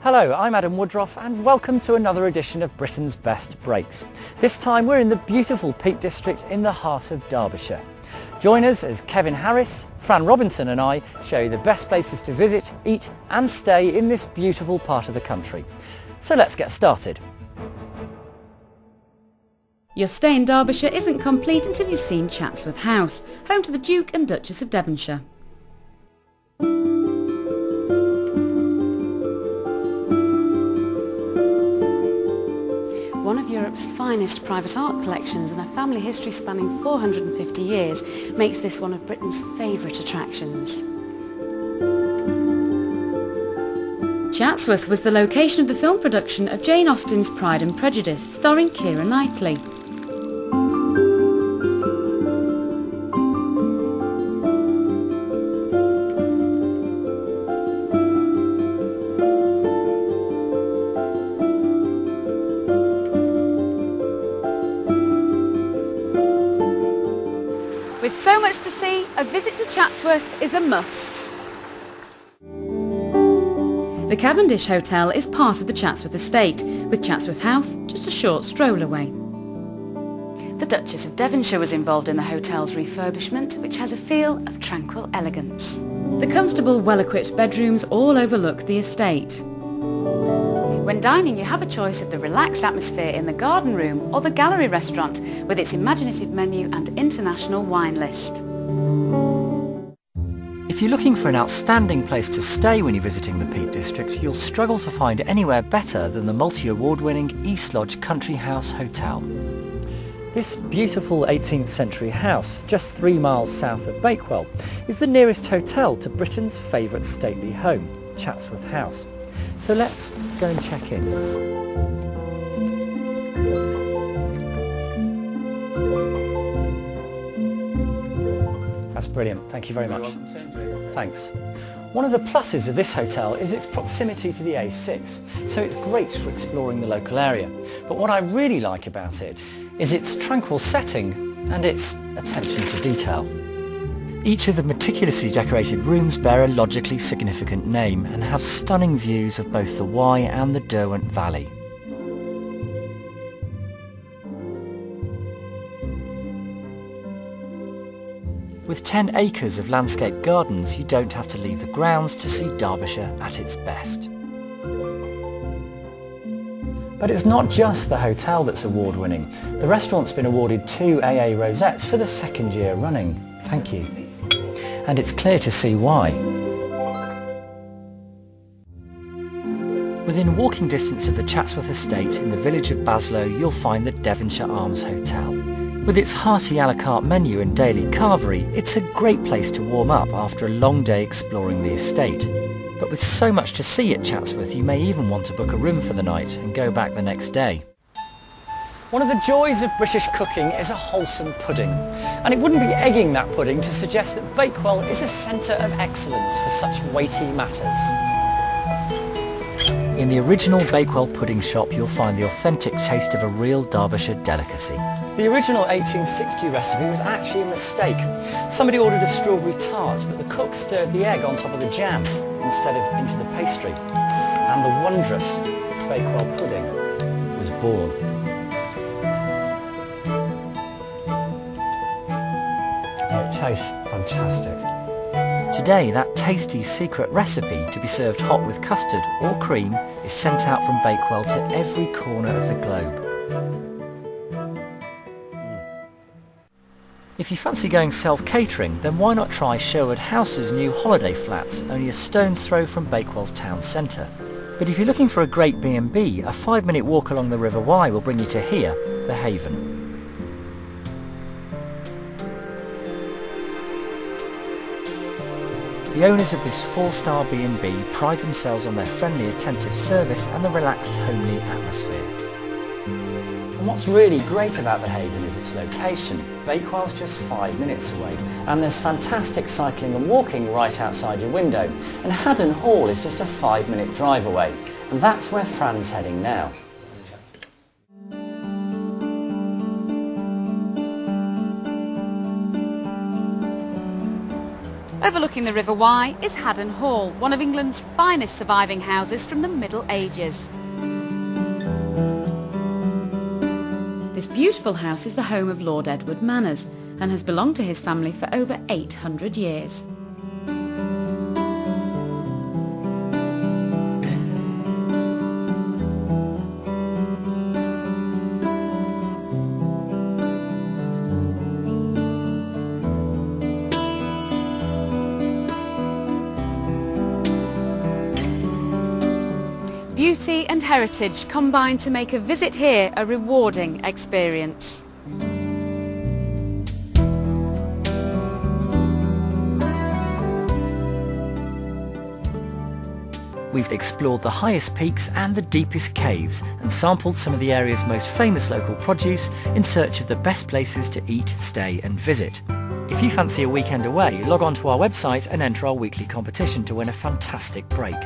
Hello, I'm Adam Woodroffe and welcome to another edition of Britain's Best Breaks. This time we're in the beautiful Peak District in the heart of Derbyshire. Join us as Kevin Harris, Fran Robinson and I show you the best places to visit, eat and stay in this beautiful part of the country. So let's get started. Your stay in Derbyshire isn't complete until you've seen Chatsworth House, home to the Duke and Duchess of Devonshire. One of Europe's finest private art collections and a family history spanning 450 years makes this one of Britain's favourite attractions. Chatsworth was the location of the film production of Jane Austen's Pride and Prejudice, starring Keira Knightley. With so much to see, a visit to Chatsworth is a must. The Cavendish Hotel is part of the Chatsworth estate, with Chatsworth House just a short stroll away. The Duchess of Devonshire was involved in the hotel's refurbishment, which has a feel of tranquil elegance. The comfortable, well-equipped bedrooms all overlook the estate. When dining, you have a choice of the relaxed atmosphere in the garden room or the gallery restaurant with its imaginative menu and international wine list. If you're looking for an outstanding place to stay when you're visiting the Peak District, you'll struggle to find anywhere better than the multi-award-winning East Lodge Country House Hotel. This beautiful 18th century house, just 3 miles south of Bakewell, is the nearest hotel to Britain's favourite stately home, Chatsworth House. So let's go and check in. That's brilliant, thank you very much. Thanks. One of the pluses of this hotel is its proximity to the A6, so it's great for exploring the local area. But what I really like about it is its tranquil setting and its attention to detail. Each of the meticulously decorated rooms bear a logically significant name and have stunning views of both the Wye and the Derwent Valley. With 10 acres of landscape gardens, you don't have to leave the grounds to see Derbyshire at its best. But it's not just the hotel that's award-winning. The restaurant's been awarded 2 AA rosettes for the second year running. Thank you. And it's clear to see why. Within walking distance of the Chatsworth estate in the village of Baslow, you'll find the Devonshire Arms Hotel. With its hearty à la carte menu and daily carvery, it's a great place to warm up after a long day exploring the estate. But with so much to see at Chatsworth, you may even want to book a room for the night and go back the next day. One of the joys of British cooking is a wholesome pudding, and it wouldn't be egging that pudding to suggest that Bakewell is a centre of excellence for such weighty matters. In the original Bakewell pudding shop you'll find the authentic taste of a real Derbyshire delicacy. The original 1860 recipe was actually a mistake. Somebody ordered a strawberry tart, but the cook stirred the egg on top of the jam instead of into the pastry, and the wondrous Bakewell pudding was born. Tastes fantastic. Today, that tasty secret recipe to be served hot with custard or cream is sent out from Bakewell to every corner of the globe. If you fancy going self-catering, then why not try Sherwood House's new holiday flats, only a stone's throw from Bakewell's town centre. But if you're looking for a great B&B, a 5-minute walk along the River Wye will bring you to here, the Haven. The owners of this 4-star B&B pride themselves on their friendly, attentive service and the relaxed, homely atmosphere. And what's really great about the Haven is its location. Bakewell's just 5 minutes away, and there's fantastic cycling and walking right outside your window. And Haddon Hall is just a 5-minute drive away, and that's where Fran's heading now. Overlooking the River Wye is Haddon Hall, one of England's finest surviving houses from the Middle Ages. This beautiful house is the home of Lord Edward Manners and has belonged to his family for over 800 years. Beauty and heritage combine to make a visit here a rewarding experience. We've explored the highest peaks and the deepest caves and sampled some of the area's most famous local produce in search of the best places to eat, stay and visit. If you fancy a weekend away, log on to our website and enter our weekly competition to win a fantastic break.